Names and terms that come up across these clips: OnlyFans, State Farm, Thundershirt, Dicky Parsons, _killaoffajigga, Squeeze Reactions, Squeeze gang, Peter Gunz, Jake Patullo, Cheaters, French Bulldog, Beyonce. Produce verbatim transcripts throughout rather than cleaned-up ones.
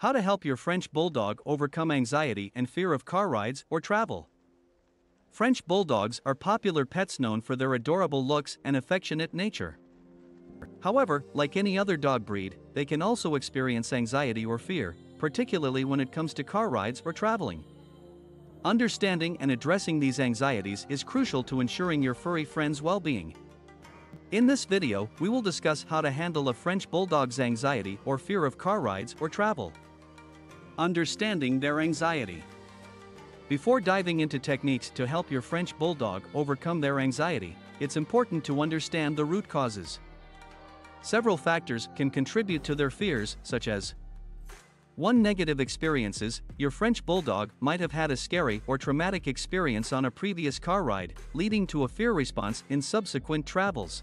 How to help your French Bulldog overcome anxiety and fear of car rides or travel. French Bulldogs are popular pets known for their adorable looks and affectionate nature. However, like any other dog breed, they can also experience anxiety or fear, particularly when it comes to car rides or traveling. Understanding and addressing these anxieties is crucial to ensuring your furry friend's well-being. In this video, we will discuss how to handle a French Bulldog's anxiety or fear of car rides or travel. Understanding their anxiety. Before diving into techniques to help your French Bulldog overcome their anxiety, it's important to understand the root causes. Several factors can contribute to their fears, such as one Negative experiences. Your French Bulldog might have had a scary or traumatic experience on a previous car ride, leading to a fear response in subsequent travels.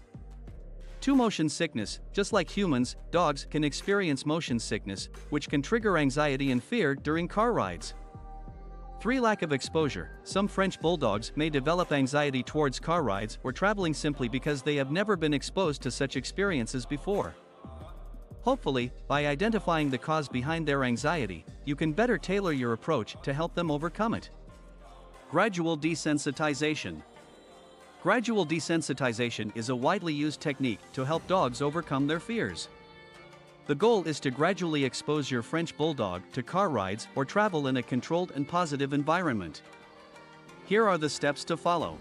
two Motion sickness. Just like humans, dogs can experience motion sickness, which can trigger anxiety and fear during car rides. three Lack of exposure. Some French Bulldogs may develop anxiety towards car rides or traveling simply because they have never been exposed to such experiences before. Hopefully, by identifying the cause behind their anxiety, you can better tailor your approach to help them overcome it. Gradual desensitization. Gradual desensitization is a widely used technique to help dogs overcome their fears. The goal is to gradually expose your French Bulldog to car rides or travel in a controlled and positive environment. Here are the steps to follow.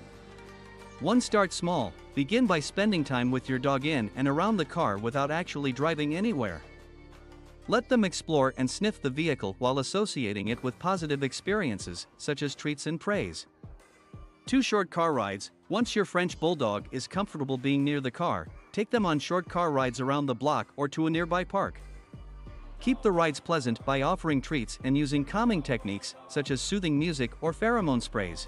one Start small. Begin by spending time with your dog in and around the car without actually driving anywhere. Let them explore and sniff the vehicle while associating it with positive experiences, such as treats and praise. two Short car rides. Once your French Bulldog is comfortable being near the car, take them on short car rides around the block or to a nearby park. Keep the rides pleasant by offering treats and using calming techniques, such as soothing music or pheromone sprays.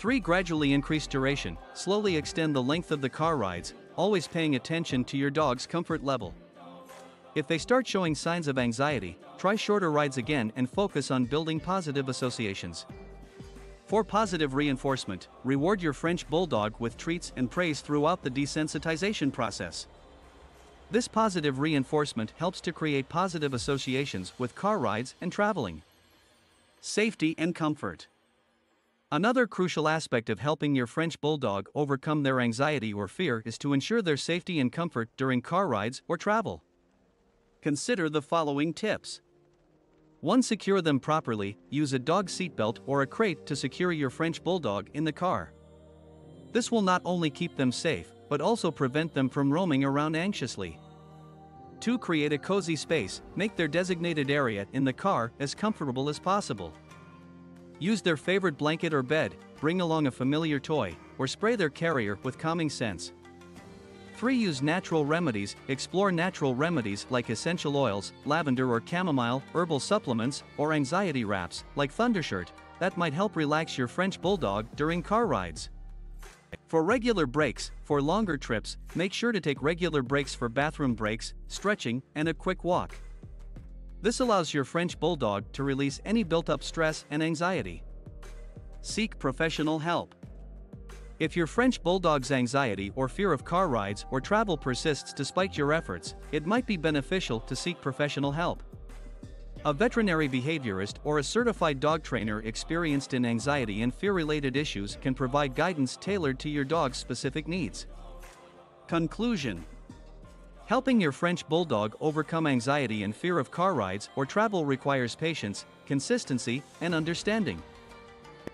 three Gradually increase duration. Slowly extend the length of the car rides, always paying attention to your dog's comfort level. If they start showing signs of anxiety, try shorter rides again and focus on building positive associations. four Positive reinforcement. Reward your French Bulldog with treats and praise throughout the desensitization process. This positive reinforcement helps to create positive associations with car rides and traveling. Safety and comfort. Another crucial aspect of helping your French Bulldog overcome their anxiety or fear is to ensure their safety and comfort during car rides or travel. Consider the following tips. one Secure them properly. Use a dog seatbelt or a crate to secure your French Bulldog in the car. This will not only keep them safe, but also prevent them from roaming around anxiously. two Create a cozy space. Make their designated area in the car as comfortable as possible. Use their favorite blanket or bed, bring along a familiar toy, or spray their carrier with calming scents. three Use natural remedies. Explore natural remedies like essential oils, lavender or chamomile, herbal supplements, or anxiety wraps, like Thundershirt, that might help relax your French Bulldog during car rides. four Regular breaks. For longer trips, make sure to take regular breaks for bathroom breaks, stretching, and a quick walk. This allows your French Bulldog to release any built-up stress and anxiety. Seek professional help. If your French Bulldog's anxiety or fear of car rides or travel persists despite your efforts, it might be beneficial to seek professional help. A veterinary behaviorist or a certified dog trainer experienced in anxiety and fear-related issues can provide guidance tailored to your dog's specific needs. Conclusion. Helping your French Bulldog overcome anxiety and fear of car rides or travel requires patience, consistency, and understanding.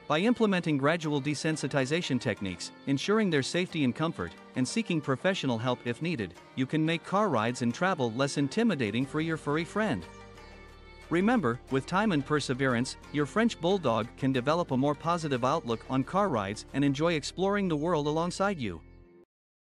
By implementing gradual desensitization techniques, ensuring their safety and comfort, and seeking professional help if needed, you can make car rides and travel less intimidating for your furry friend. Remember, with time and perseverance, your French Bulldog can develop a more positive outlook on car rides and enjoy exploring the world alongside you.